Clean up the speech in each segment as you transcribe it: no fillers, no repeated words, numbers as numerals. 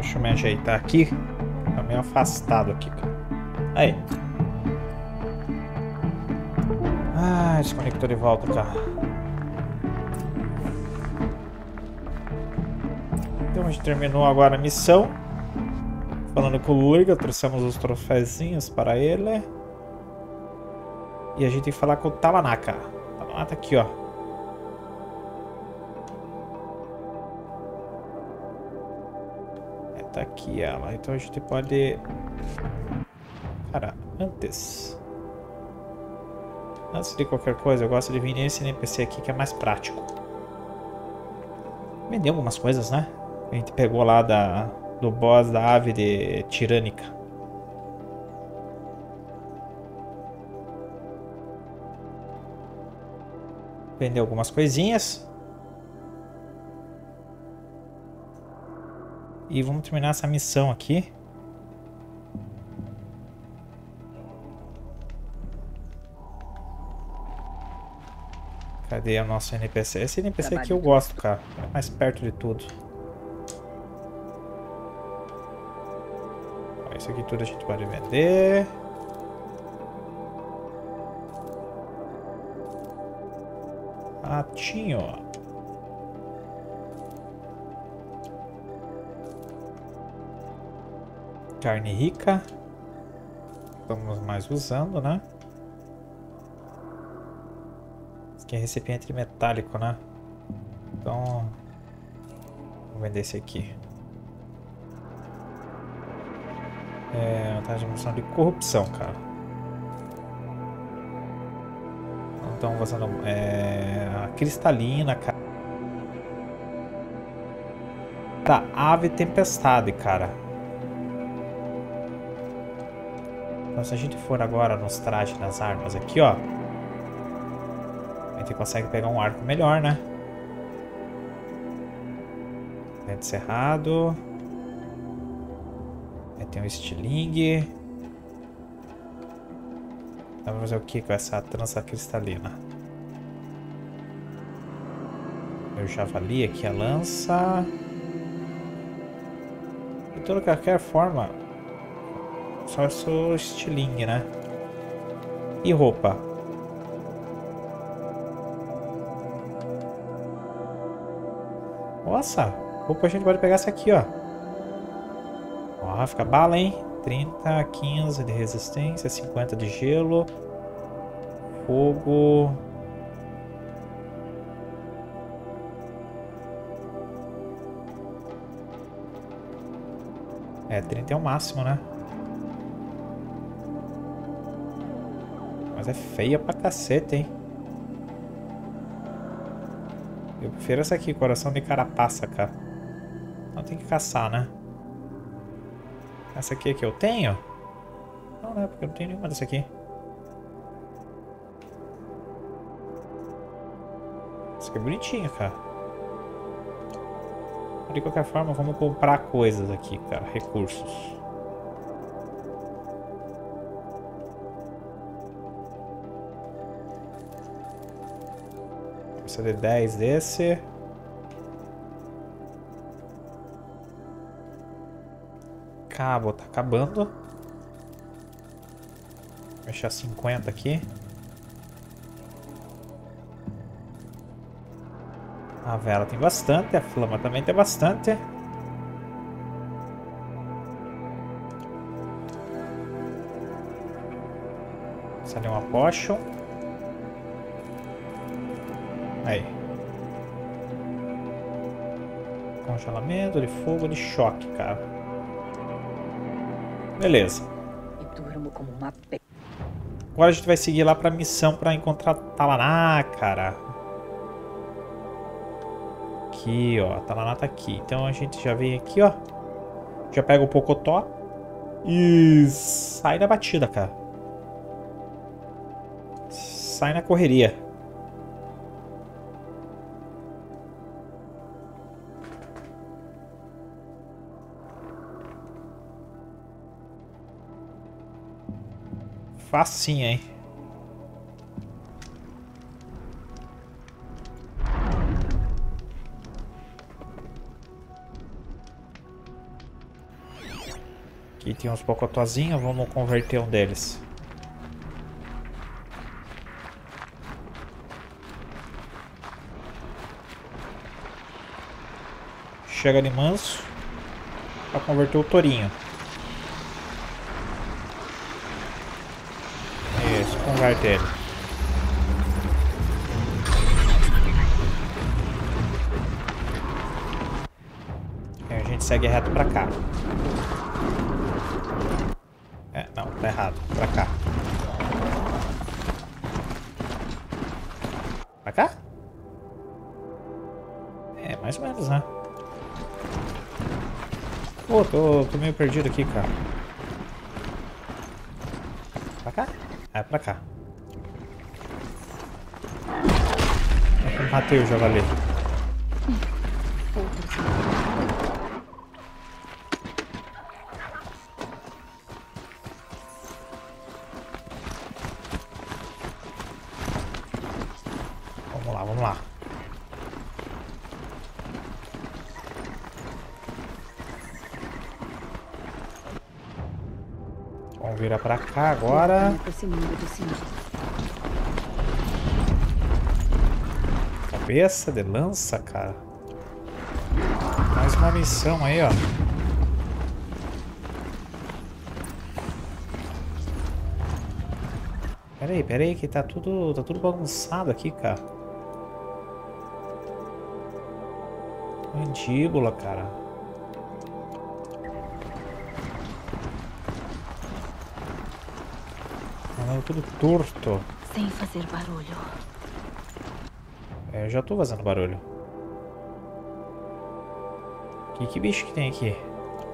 Deixa eu me ajeitar aqui. Tá meio afastado aqui, cara. Aí. Ah, desconectou de volta, cara. Então a gente terminou agora a missão. Falando com o Lurga, trouxemos os troféuzinhos para ele. E a gente tem que falar com o Talanah, cara. O Talanah tá aqui, ó. É, tá aqui ela. Então a gente pode... Cara, antes de qualquer coisa, eu gosto de vir nesse NPC aqui que é mais prático. Vendeu algumas coisas, né? A gente pegou lá do boss da ave de tirânica. Vendeu algumas coisinhas. E vamos terminar essa missão aqui. Cadê o nosso NPC? Esse NPC aqui eu gosto, cara. É mais perto de tudo. Isso aqui tudo a gente pode vender. Ratinho. Carne rica. Estamos mais usando, né? Esse aqui é recipiente metálico, né? Então, vou vender esse aqui. É, vantagem de munição de corrupção, cara. Então, usando a cristalina, cara. Tá, ave tempestade, cara. Então, se a gente for agora nos trajes, nas armas aqui, ó. A gente consegue pegar um arco melhor, né? Dente cerrado. Tem um estilingue. Vamos fazer o que com essa trança cristalina? Eu já avali aqui a lança. De toda qualquer forma, só sou estilingue, né? E roupa. Nossa, roupa a gente pode pegar essa aqui, ó. Ó, fica bala, hein? 30, 15 de resistência, 50 de gelo, fogo. É, 30 é o máximo, né? Mas é feia pra cacete, hein? Eu prefiro essa aqui, coração de carapaça, cara. Não tem que caçar, né? Essa aqui é que eu tenho? Não, né? Porque eu não tenho nenhuma dessa aqui. Essa aqui é bonitinha, cara. De qualquer forma, vamos comprar coisas aqui, cara. Recursos. Precisa de 10 desse. Cabo tá acabando. Vou deixar 50 aqui. A vela tem bastante, a flama também tem bastante. Saiu uma potion. Aí. Congelamento de fogo de choque, cara. Beleza. Agora a gente vai seguir lá pra missão pra encontrar Talanah, cara. Aqui, ó. Talanah tá aqui. Então a gente já vem aqui, ó. Já pega o Pocotó e sai da batida, cara. Sai na correria. Facinha, hein? Aqui tem uns bocotozinhos, vamos converter um deles. Chega de manso para converter o tourinho. Isso, converte ele. E a gente segue reto para cá. É, não, tá errado. Para cá. Para cá? É, mais ou menos, né? Pô, tô meio perdido aqui, cara. Pra cá? É, pra cá. Eu matei o javali. Vamos lá, vamos lá. Vira pra cá agora. Cabeça de lança, cara. Mais uma missão aí, ó. Pera aí, que tá tudo bagunçado aqui, cara. Mandíbula, cara. Tudo torto. Sem fazer barulho. É, eu já tô fazendo barulho. Que bicho que tem aqui?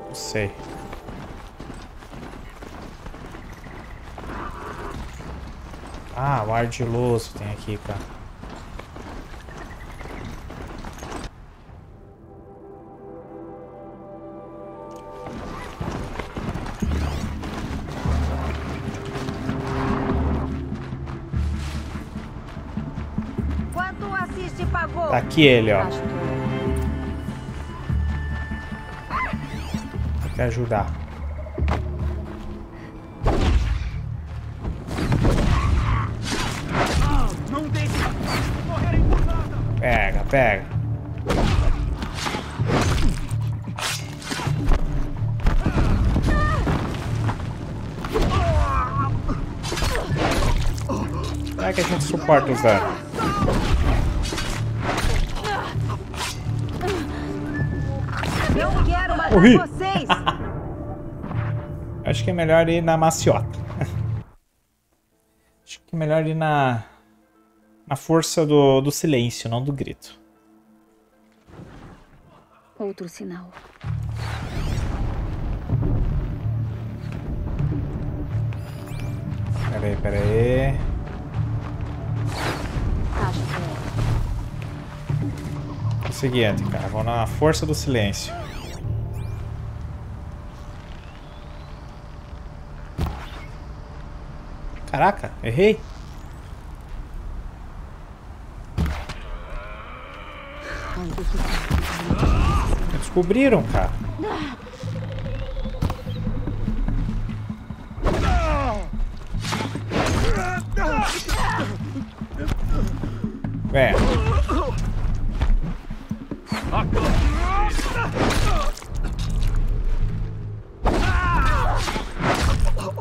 Não sei. Ah, o ardiloso tem aqui, cara. Tá aqui ele, ó. Tem que ajudar. Pega, pega. Como é que a gente suporta os danos? Morri. Vocês. Acho que é melhor ir na maciota. Acho que é melhor ir na força do silêncio, não do grito. Outro sinal. Peraí. É o seguinte, cara. Vou na força do silêncio. Caraca, errei. Me descobriram, cara. Vem.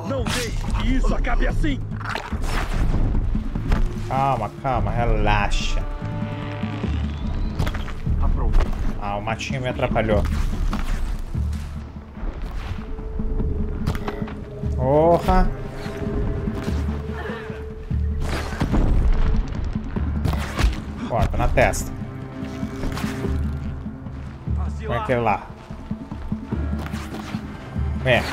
Não deixe que isso acabe assim. Calma, relaxa. Ah, o matinho me atrapalhou. Porra. Corta na testa. Vai aquele lá. Vem.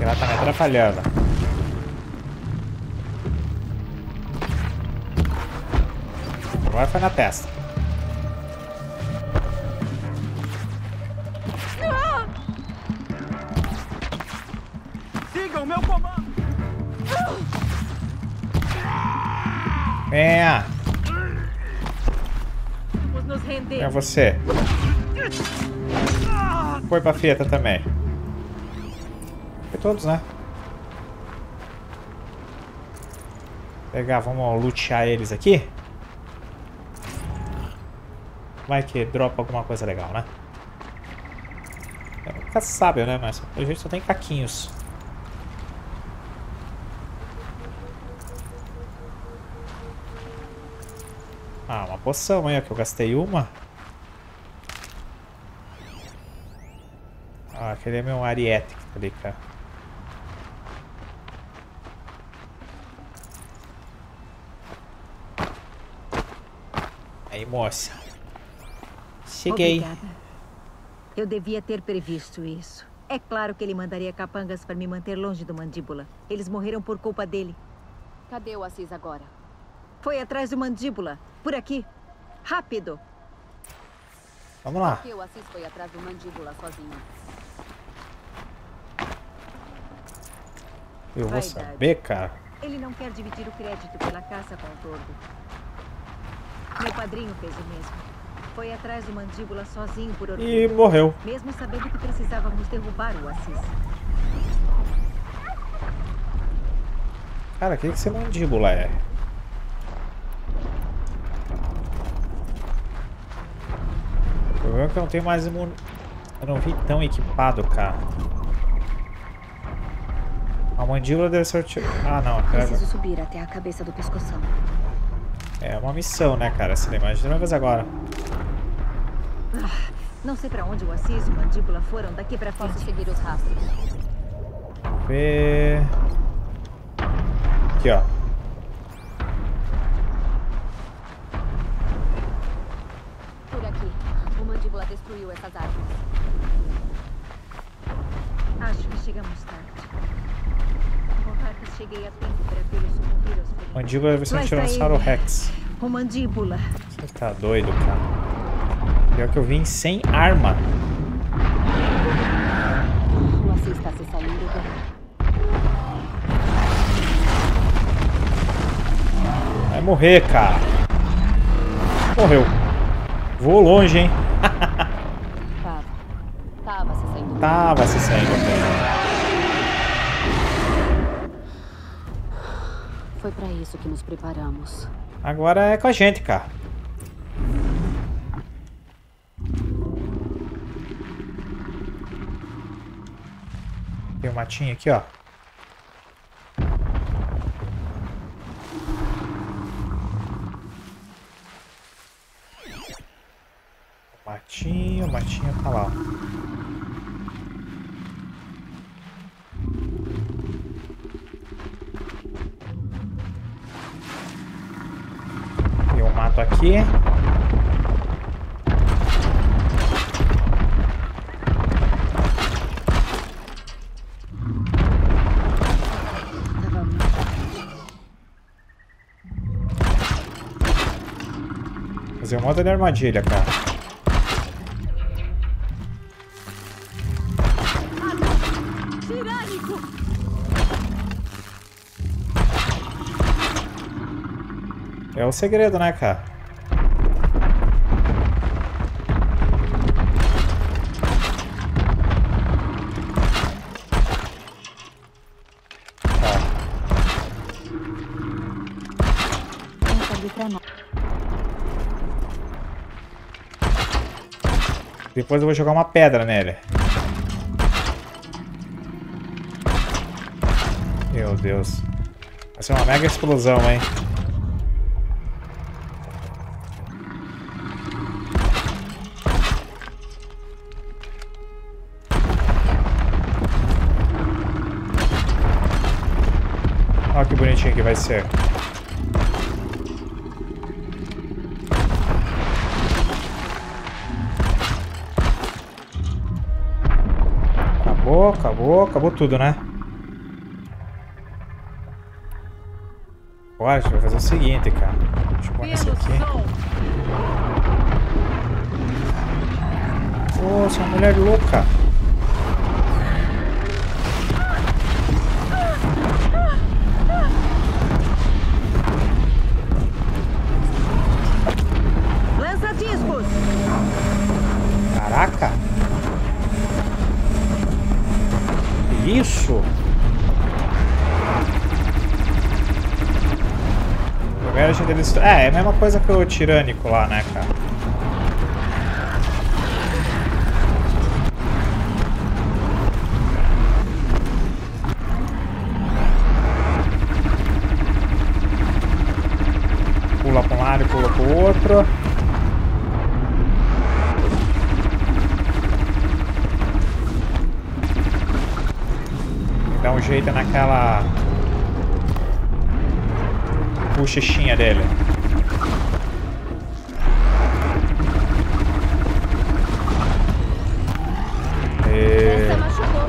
Ela tá me atrapalhando. Agora foi na testa. Siga o meu comando. Venha. nos render. É você. Foi pra feta também. Foi todos, né? Pegar, vamos lutear eles aqui. Vai que dropa alguma coisa legal, né? É um caçábio, né? Mas a gente só tem caquinhos. Ah, uma poção, hein? Aqui eu gastei uma. Ah, aquele é meu ariete que tá ali, cara. Aí, moça. Cheguei. Obrigada. Eu devia ter previsto isso. É claro que ele mandaria capangas pra me manter longe do Mandíbula. Eles morreram por culpa dele. Cadê o Ahsis agora? Foi atrás do Mandíbula. Por aqui. Rápido. Vamos lá. Porque o Ahsis foi atrás do Mandíbula sozinho. Eu vou saber, cara. Ele não quer dividir o crédito pela caça com o todo. Meu padrinho fez o mesmo. Foi atrás do Mandíbula sozinho por orgulho. E morreu. Mesmo sabendo que precisávamos derrubar o Ahsis. Cara, que esse Mandíbula é? O problema é que eu não tenho mais imun... Eu não vi tão equipado, cara. A mandíbula deve ser... Ah, não. Preciso subir até a cabeça do pescoção. É uma missão, né, cara? Você imagina, mas agora... Ah, não sei pra onde o Ahsis e o Mandíbula foram daqui pra frente. Posso seguir os rastros. Vê... Aqui, ó. Por aqui. Mandíbula destruiu essas árvores. Acho que chegamos tarde. Contar que cheguei a tempo para tê-los socorrer aos feridos. Mandíbula deve ser um tiranossauro Rex. O Mandíbula. Você tá doido, cara. Pior que eu vim sem arma. Você está se saindo do... Vai morrer, cara. Morreu. Vou longe, hein? Tava se saindo bem. Foi pra isso que nos preparamos. Agora é com a gente, cara. Tem um matinho aqui, ó. Matinho tá lá. Eu mato aqui. Fazer um monte de armadilha, cara. É o segredo, né, cara? Tá. Depois eu vou jogar uma pedra nele. Meu Deus. Vai ser uma mega explosão, hein? Olha que bonitinho que vai ser. Acabou, acabou, acabou tudo, né? Agora a gente vai fazer o seguinte, cara. Deixa eu pôr isso aqui. Nossa, uma mulher louca. Lança discos! Agora já deve... É, é a mesma coisa que o tirânico lá, né, cara? Pula pra um lado e pula pro outro. Dá um jeito naquela... bochechinha dele. Essa machucou.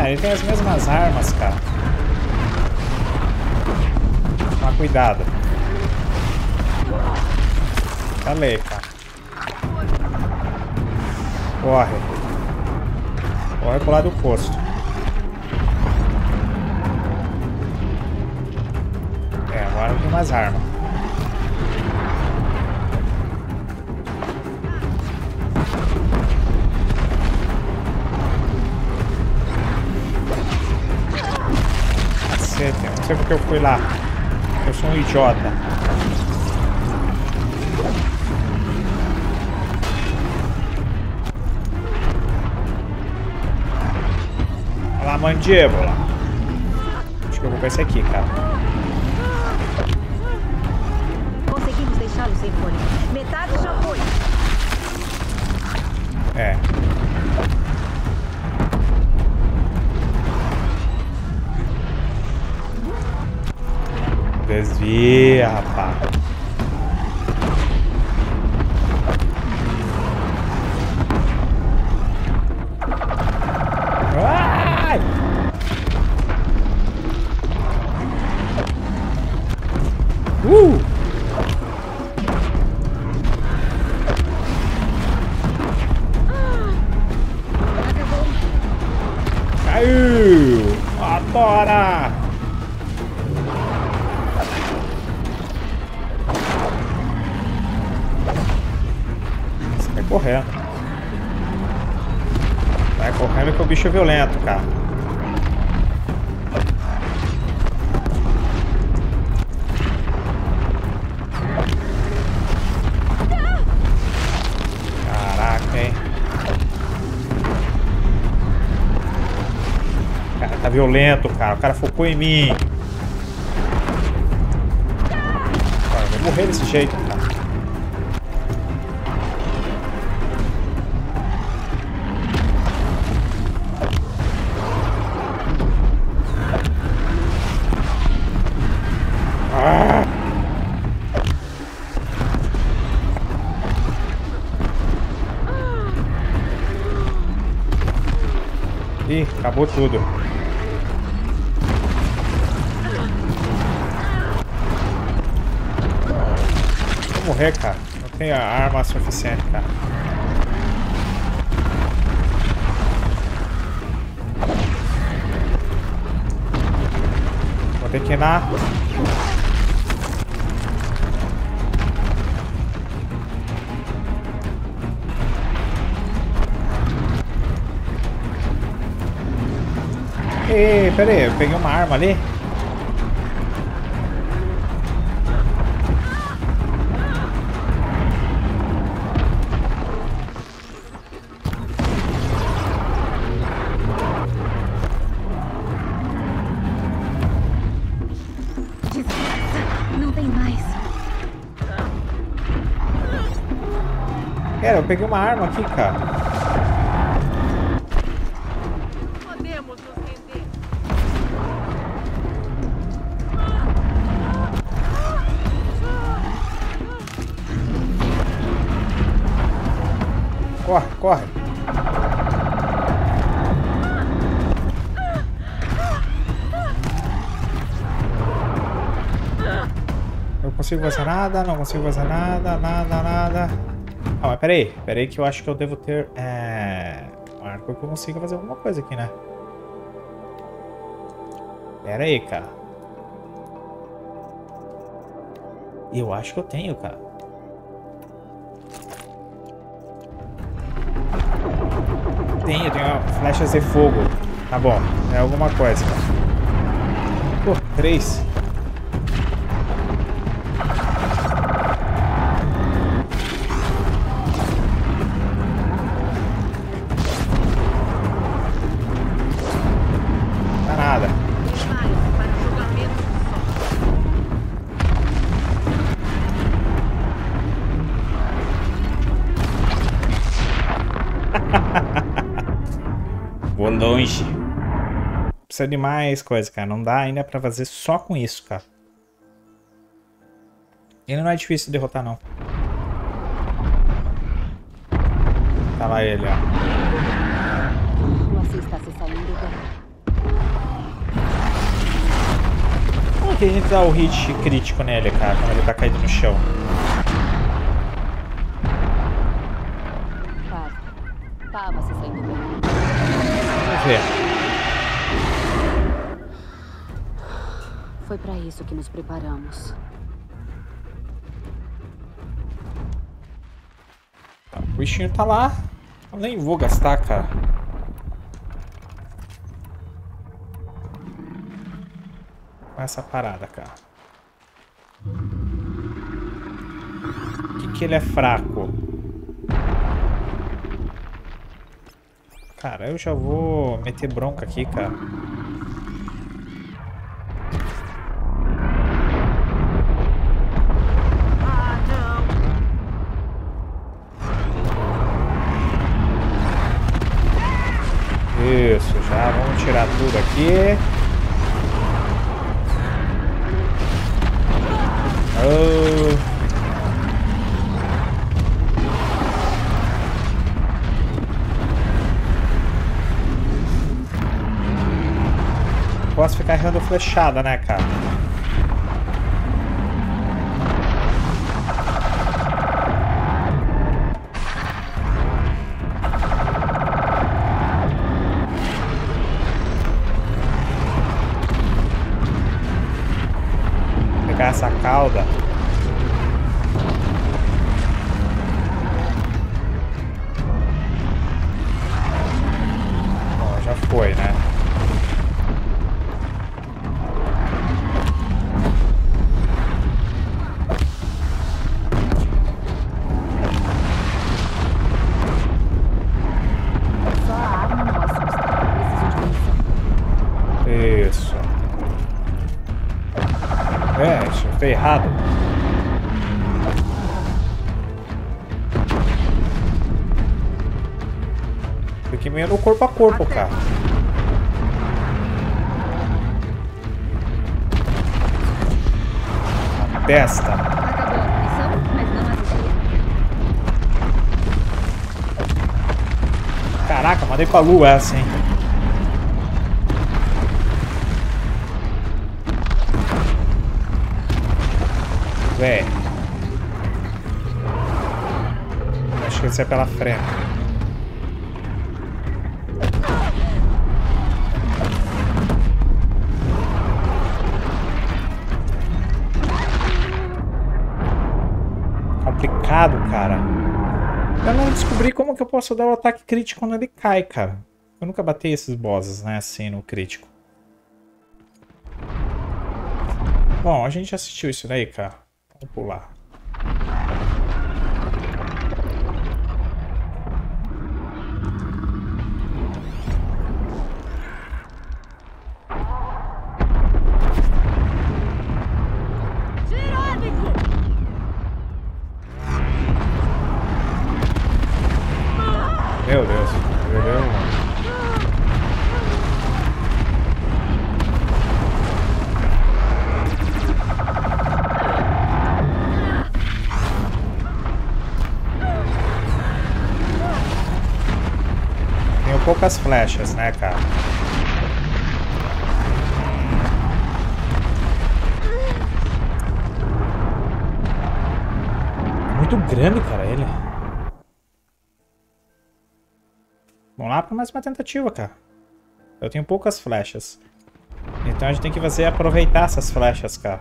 É, ele tem as mesmas armas, cara. Toma cuidado. Falei, cara. Corre. Corre pro lado oposto. Agora tem mais arma. Cacete, não sei porque eu fui lá. Eu sou um idiota. Olha lá, mandíbula. Acho que eu vou com esse aqui, cara. Metade já foi. É. Desvia, rapaz. Ai! Bora! Você vai correndo. Vai correndo que o bicho é violento, cara. Caraca, hein? Tá violento, cara. O cara focou em mim. Cara, eu vou morrer desse jeito, cara. Ih, acabou tudo. Morrer, cara. Não tenho arma suficiente, cara. Vou ter que ir na... Ei, pera aí. Eu peguei uma arma ali. Cara, eu peguei uma arma aqui, cara. Podemos nos render. Corre, corre. Eu não consigo fazer nada, não consigo fazer nada, nada, nada. Ah, mas peraí que eu acho que eu devo ter... Um arco que eu consiga fazer alguma coisa aqui, né? Peraí, cara. Eu acho que eu tenho, cara. Tenho flechas de fogo. Tá bom, é alguma coisa, cara. Pô, 3. Vou longe. Precisa de mais coisa, cara. Não dá ainda pra fazer só com isso, cara. Ele não é difícil de derrotar, não. Tá lá ele, ó. Você está se saindo bem. Como que a gente dá o hit crítico nele, cara? Quando ele tá caído no chão. Pá, você saindo bem. Vamos ver. Foi para isso que nos preparamos. Tá, o bichinho tá lá. Eu nem vou gastar, cara. Com essa parada, cara. Que ele é fraco? Cara, eu já vou meter bronca aqui, cara. Isso, já vamos tirar tudo aqui. Oh. Posso ficar errando flechada, né, cara? Essa cauda. Bom, já foi, né? Errado. Fiquei meio no corpo a corpo, cara. A testa. Acabou a missão, mas não assistia. Caraca, mandei pra lua essa, hein? Véi. Acho que isso é pela frente. Complicado, cara. Eu não descobri como que eu posso dar o ataque crítico quando ele cai, cara. Eu nunca bati esses bosses, né, assim, no crítico. Bom, a gente já assistiu isso daí, cara. Vamos pular. Meu Deus, poucas flechas, né, cara? Muito grande, cara, ele. Vamos lá para mais uma tentativa, cara. Eu tenho poucas flechas. Então a gente tem que fazer aproveitar essas flechas, cara.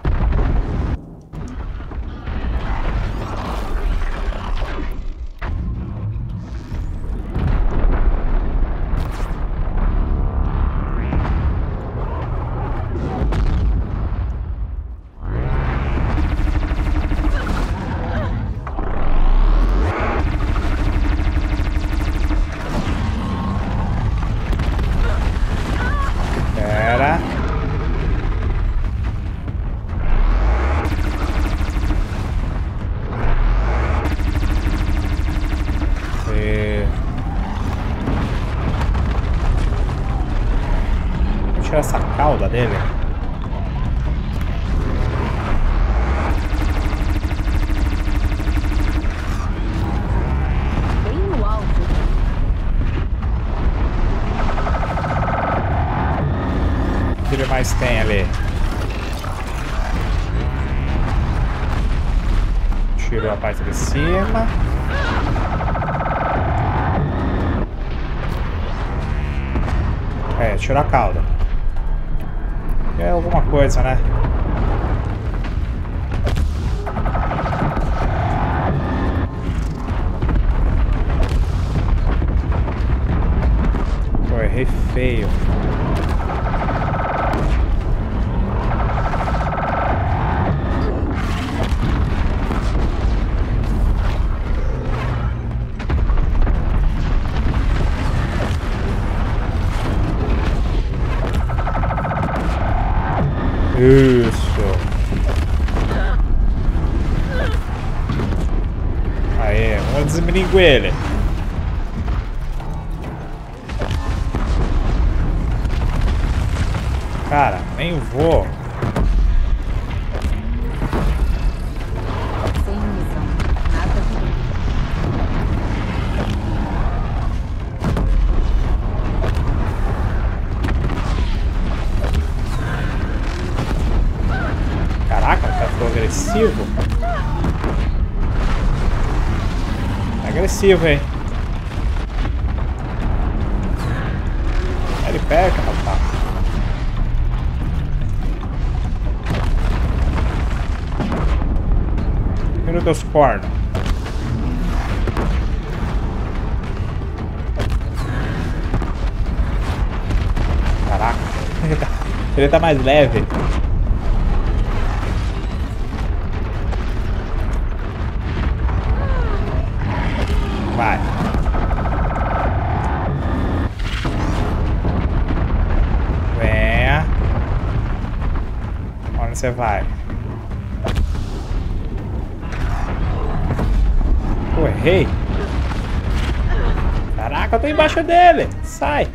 mandíbula dele. O que mais tem ali? Tirou a parte de cima. É, tirar a cauda. É alguma coisa, né? Pô, errei feio. Isso. Aê, vamos desmininguar ele. Cara, nem vou. Agressivo. Agressivo, hein? Ele pega, rapaz. Meu Deus, corno. Caraca. Ele tá mais leve. Vai. Venha. Onde você vai? Pô, errei. Caraca, eu tô embaixo dele. Sai.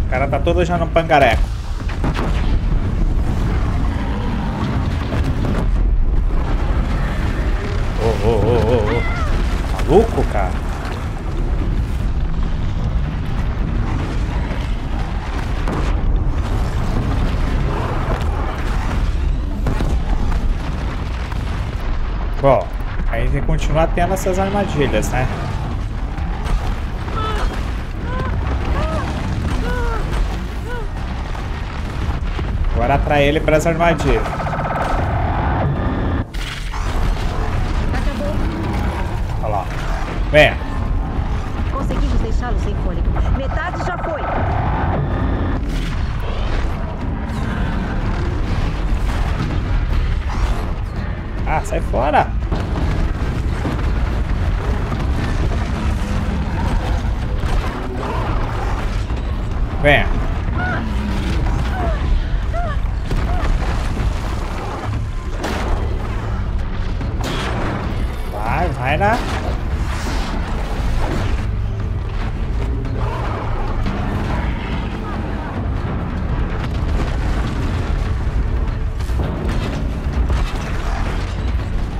O cara tá todo já no pangareco. Maluco, cara. Bom, aí tem que continuar tendo essas armadilhas, né? Agora atrai ele para as armadilhas. Olha lá. Vem. Conseguimos deixá-lo sem fôlego. Metade já foi. Ah, sai fora. Vem. Vai lá.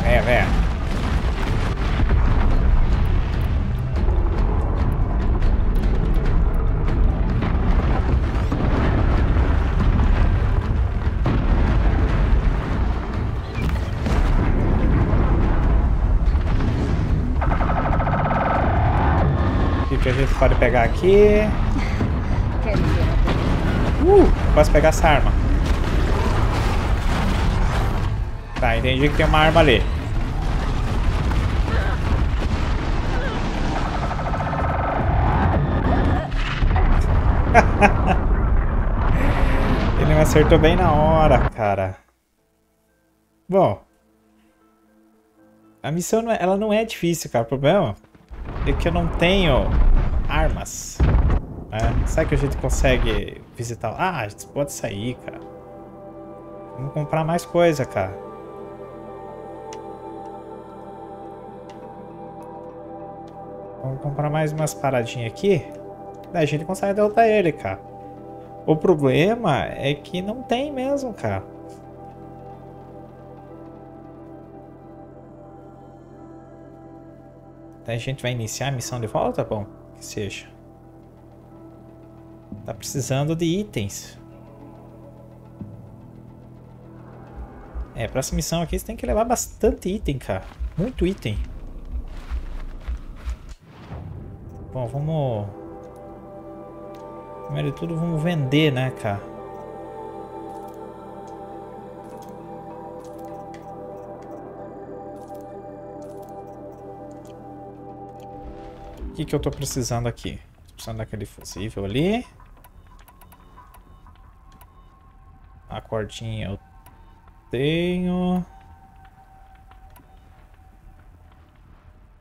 Vem, vem. Que a gente pode pegar aqui. Posso pegar essa arma. Tá, entendi que tem uma arma ali. Ele é uma acertou bem na hora, cara. Bom. A missão não é, ela não é difícil, cara. O problema é que eu não tenho armas. Né? Será que a gente consegue visitar? Ah, a gente pode sair, cara. Vamos comprar mais coisa, cara. Vamos comprar mais umas paradinhas aqui. Daí a gente consegue derrotar ele, cara. O problema é que não tem mesmo, cara. Daí a gente vai iniciar a missão de volta? Bom, que seja. Tá precisando de itens. É, pra essa missão aqui você tem que levar bastante item, cara. Muito item. Bom, vamos... Primeiro de tudo, vamos vender, né, cara? O que que eu tô precisando aqui? Tô precisando daquele fusível ali. A cordinha eu tenho.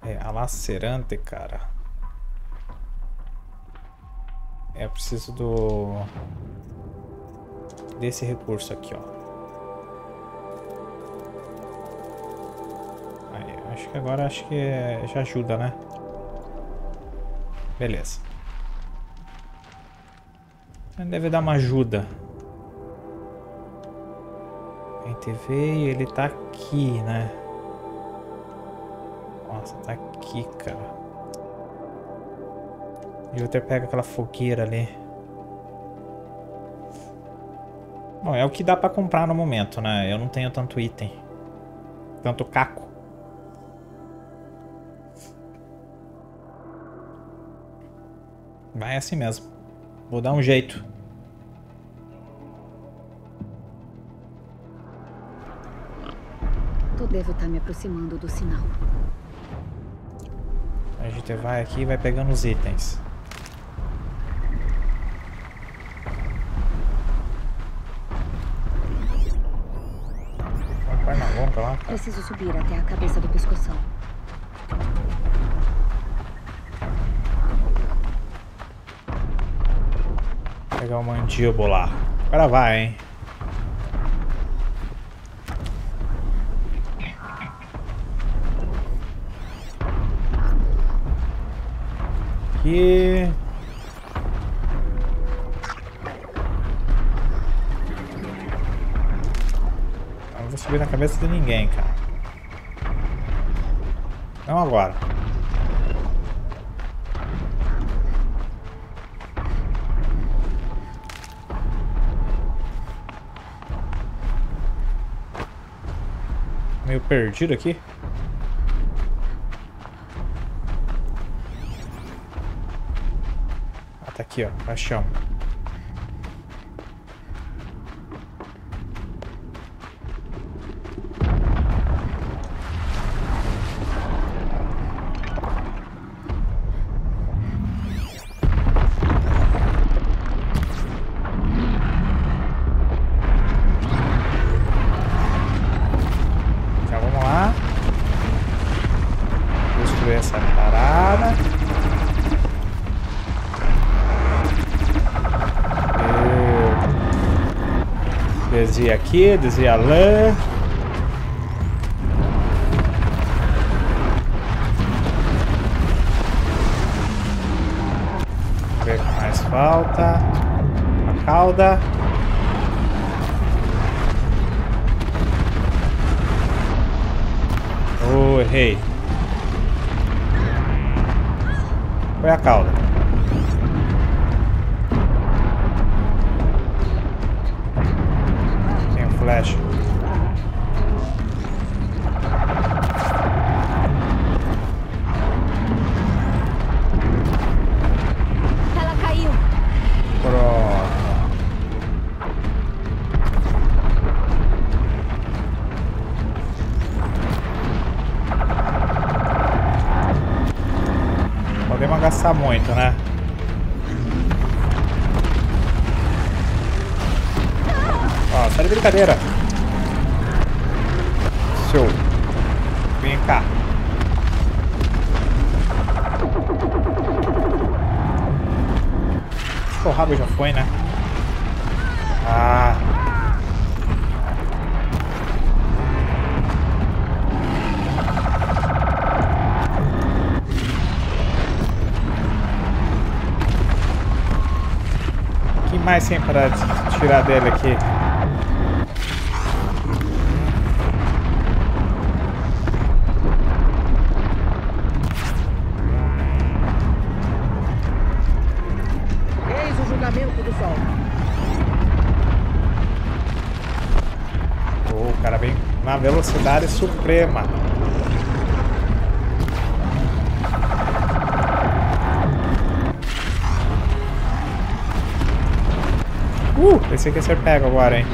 É, a lacerante, cara. É, eu preciso do... desse recurso aqui, ó. Aí, acho que agora já ajuda, né? Beleza. Deve dar uma ajuda. Em TV, ele tá aqui, né? Nossa, tá aqui, cara. E o outro pega aquela fogueira ali. Bom, é o que dá pra comprar no momento, né? Eu não tenho tanto item. Tanto caco. Vai assim mesmo. Vou dar um jeito. Eu devo estar me aproximando do sinal. A gente vai aqui e vai pegando os itens. Preciso subir até a cabeça do pescoção. Vou pegar o mandíbula. Agora vai, hein? Aqui. Não vou subir na cabeça de ninguém, cara. Não agora. Meio perdido aqui. Ah, tá aqui, ó. Paixão. Desvia aqui, desvia a lã. Vamos ver o que mais falta. A cauda. Oh, errei. Foi a cauda. Ela caiu. Pronto. Podemos gastar muito, né? Tá de brincadeira. Seu. Vem cá. O rabo já foi, né? Ah. O que mais tem para tirar dela aqui? Velocidade suprema. Pensei que ia ser pego agora, hein?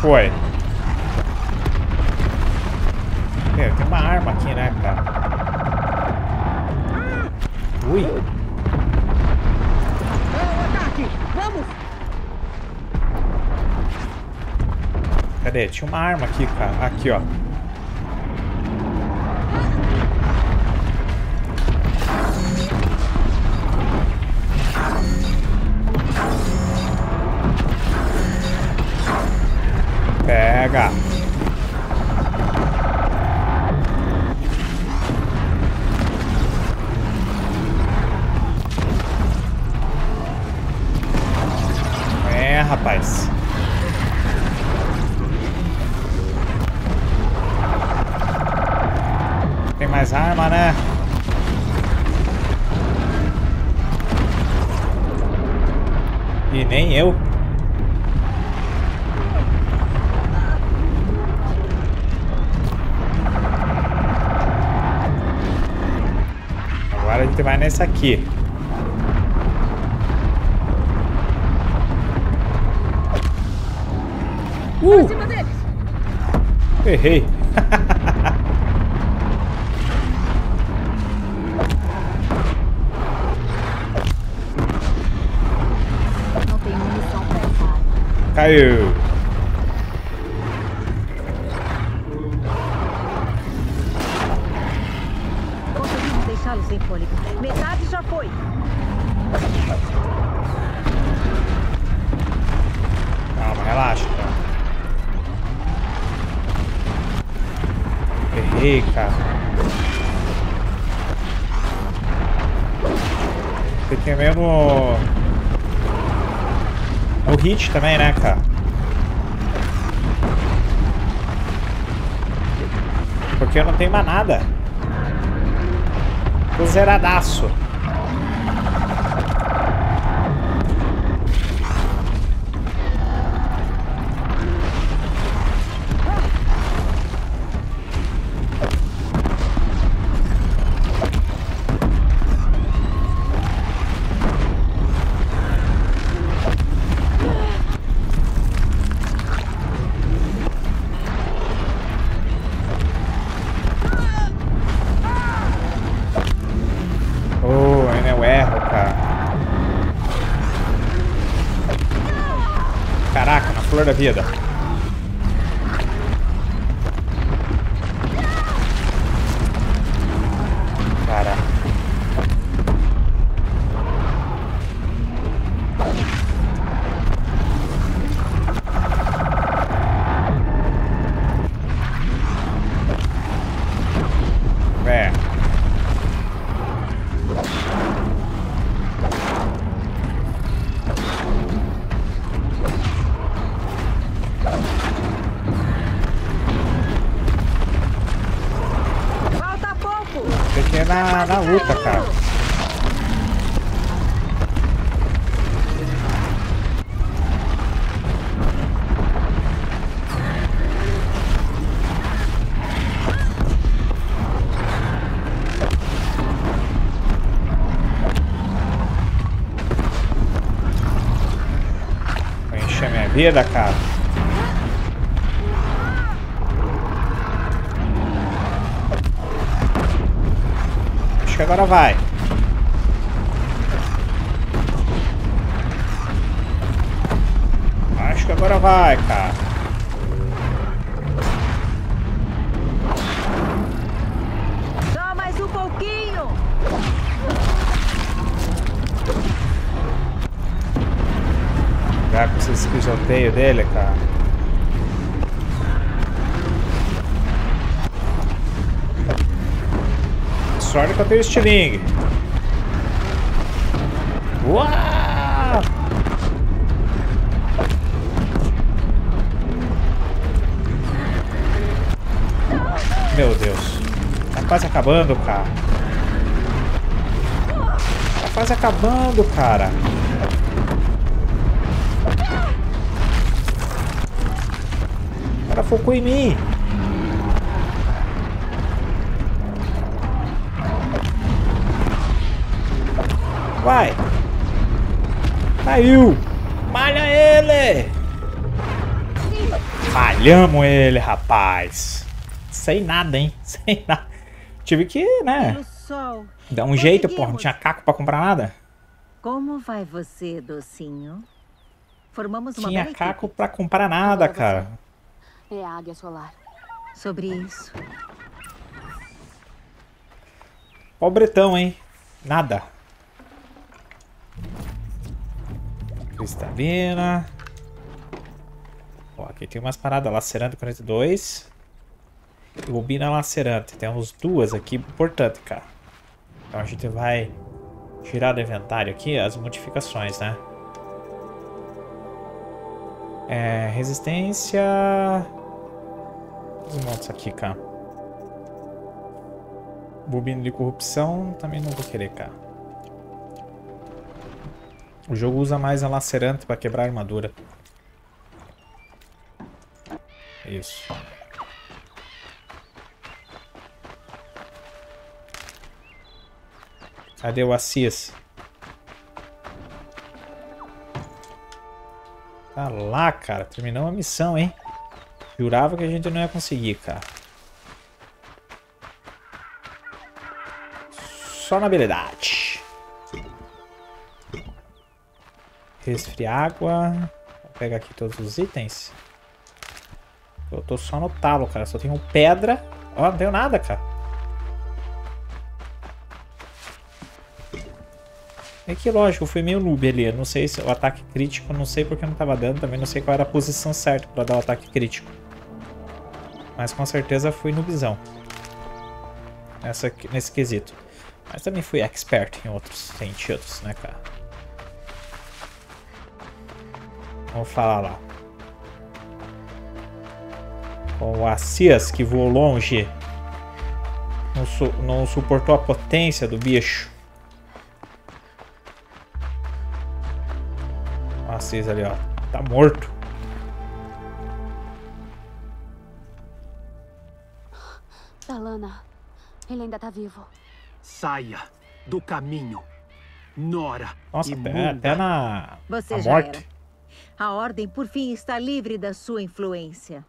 Foi. Tem uma arma aqui, né, cara? Ui! Ataque! Vamos! Cadê? Tinha uma arma aqui, cara. Aqui, ó. Pega! Rapaz, tem mais arma, né? E nem eu. Agora a gente vai nessa aqui. Errei. Não tem munição pra essa. Caiu. Conseguimos deixá-los sem fôlego. Metade já foi. Calma, relaxa. Errei, cara. Você tem mesmo o hit também, né, cara? Porque eu não tenho mais nada. Tô zeradaço. Da vida. Cara. É. Na luta, cara. Vou encher minha vida, cara. acho que agora vai. Acho que agora vai, cara. Só mais um pouquinho. Pegar com esses pisoteios dele, cara. Sorte que eu tenho estilingue. Uau! Meu Deus. Tá quase acabando, cara. Tá quase acabando, cara. O cara focou em mim. Vai! Caiu! Malha ele! Malhamos ele, rapaz! Sem nada, hein? Sem nada. Tive que, né? Dar um jeito, porra. Não tinha caco pra comprar nada. Como vai você, docinho? Formamos uma tinha caco pra comprar nada, cara. É a Águia Solar. Sobre isso. Pobretão, hein? Nada. Cristalina. Ó, aqui tem umas paradas. Lacerante 42. E bobina lacerante. Temos duas aqui, portanto, cara. Então a gente vai tirar do inventário aqui as modificações, né? É, resistência. Desmonta isso aqui, cara. Bobina de corrupção também não vou querer, cara. O jogo usa mais a lacerante para quebrar a armadura. Isso. Cadê o Ahsis? Tá lá, cara. Terminou a missão, hein? Jurava que a gente não ia conseguir, cara. Só na habilidade. Resfriar água. Vou pegar aqui todos os itens. Eu tô só no talo, cara. Só tenho pedra. Ó, não tenho nada, cara. É que lógico, eu fui meio noob ali. Eu não sei se o ataque crítico, não sei porque não tava dando. Também não sei qual era a posição certa pra dar o ataque crítico. Mas com certeza fui noobzão. Nesse quesito. Mas também fui expert em outros sentidos, né, cara? Vamos falar lá. Com o Ahsis, que voou longe. Não suportou a potência do bicho. O Ahsis ali, ó. Tá morto. Talanah, ele ainda tá vivo. Saia do caminho, Nora. Nossa, até na a morte. A Ordem, por fim, está livre da sua influência.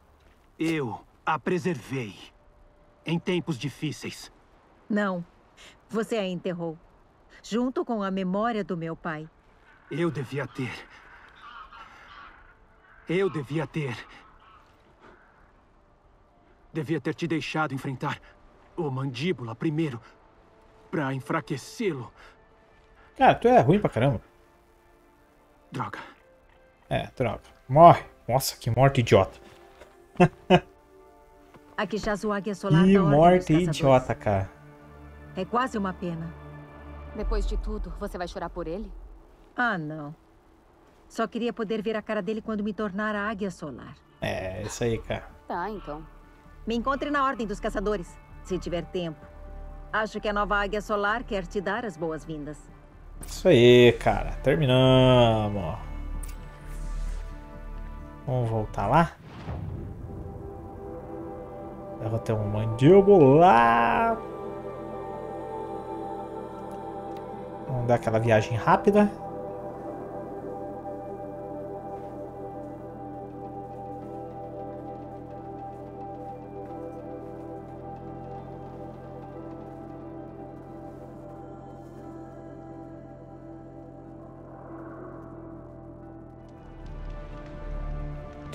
Eu a preservei. Em tempos difíceis. Não. Você a enterrou. Junto com a memória do meu pai. Eu devia ter. Eu devia ter. Devia ter te deixado enfrentar o Mandíbula primeiro. Pra enfraquecê-lo. Cara, tu é ruim pra caramba. Droga. É, droga. Morre. Nossa, que morte idiota. Aqui já a Águia Solar. Que morte idiota, cara. É quase uma pena. Depois de tudo, você vai chorar por ele? Ah, não. Só queria poder ver a cara dele quando me tornar a Águia Solar. É, isso aí, cara. Tá, então. Me encontre na Ordem dos Caçadores, se tiver tempo. Acho que a nova Águia Solar quer te dar as boas-vindas. Isso aí, cara. Terminamos. Vamos voltar lá. Derrotar um mandíbula. Vamos dar aquela viagem rápida.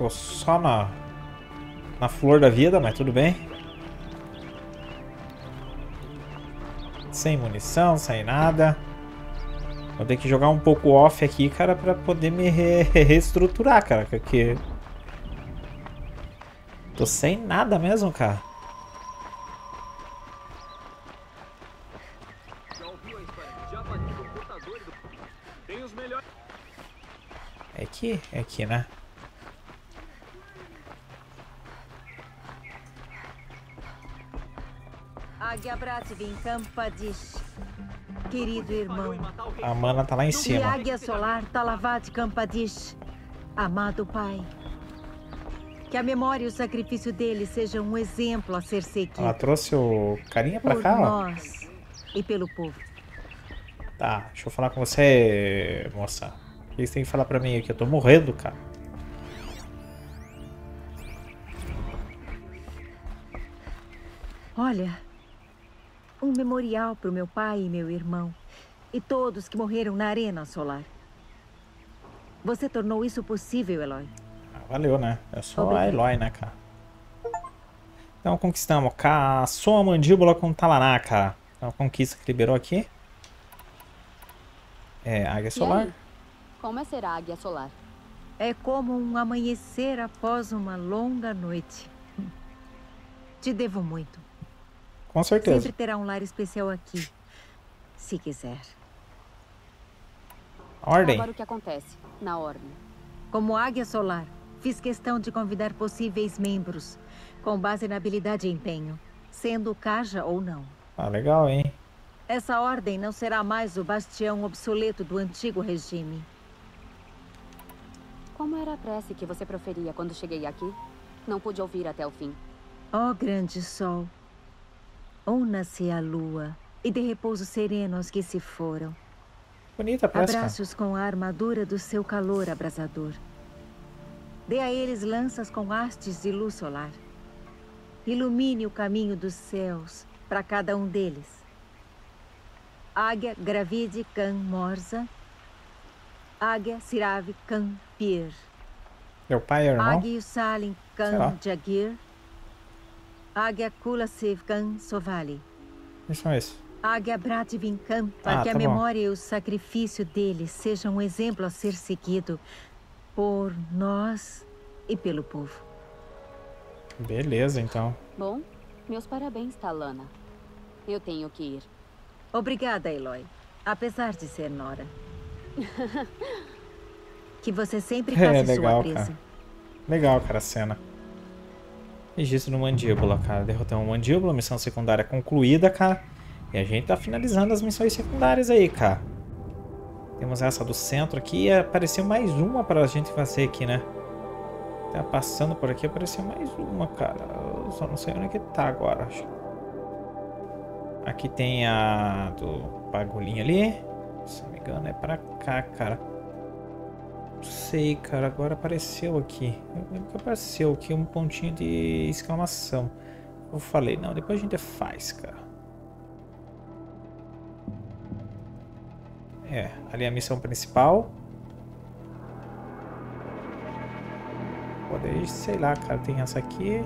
tô só na flor da vida, mas tudo bem. Sem munição, sem nada. Vou ter que jogar um pouco off aqui, cara, pra poder me reestruturar, cara. Porque tô sem nada mesmo, cara. É aqui, né? Querido irmão, a mana tá lá em cima. Águia Solar, Talavat Kampadish, amado pai, que a memória e o sacrifício dele sejam um exemplo a ser seguido. Ela trouxe o carinha pra cá, nós, ó. E pelo povo. Tá, deixa eu falar com você, moça. O que você tem que falar pra mim aqui? Eu tô morrendo, cara. Olha, um memorial pro meu pai e meu irmão. E todos que morreram na Arena Solar. Você tornou isso possível, Aloy. Ah, valeu, né? Eu sou a Aloy, né, cara? Então conquistamos. Caçou a mandíbula com Talanah, cara. Então a conquista que liberou aqui. É, Águia Solar. Como é ser a Águia Solar? É como um amanhecer após uma longa noite. Te devo muito. Com certeza. Sempre terá um lar especial aqui, se quiser. Ordem. Agora o que acontece na Ordem? Como Águia Solar, fiz questão de convidar possíveis membros, com base na habilidade e empenho, sendo Kaja ou não. Ah, legal, hein? Essa Ordem não será mais o bastião obsoleto do antigo regime. Como era a prece que você proferia quando cheguei aqui? Não pude ouvir até o fim. Ó grande sol, una-se a lua e dê repouso sereno aos que se foram. Bonita prece. Abraços com a armadura do seu calor abrasador. Dê a eles lanças com hastes de luz solar. Ilumine o caminho dos céus para cada um deles. Águia Gravide Can Morza. Águia Sirave Can Pir. Meu pai, irmão. Águia Salim Can Jagir. Águia Kula Siv Can Sovali. Quem são esses? Águia Bratvin Can, para que a memória e o sacrifício dele sejam um exemplo a ser seguido por nós e pelo povo. Beleza, então. Bom, meus parabéns, Talanah. Eu tenho que ir. Obrigada, Aloy. Apesar de ser nora. Que você sempre faça legal, sua presa. Cara. Legal, cara, a cena. Registro no Mandíbula, cara. Derrotamos o Mandíbula, missão secundária concluída, cara. E a gente tá finalizando as missões secundárias aí, cara. Temos essa do centro aqui e apareceu mais uma pra gente fazer aqui, né? Tá passando por aqui, apareceu mais uma, cara. Eu só não sei onde que tá agora, acho. Aqui tem a do bagulhinho ali. Se não me engano, é pra cá, cara. Não sei, cara. Agora apareceu aqui. Eu lembro que apareceu aqui um pontinho de exclamação. Eu falei, não, depois a gente faz, cara. É, ali é a missão principal. Pode ir, sei lá, cara. Tem essa aqui.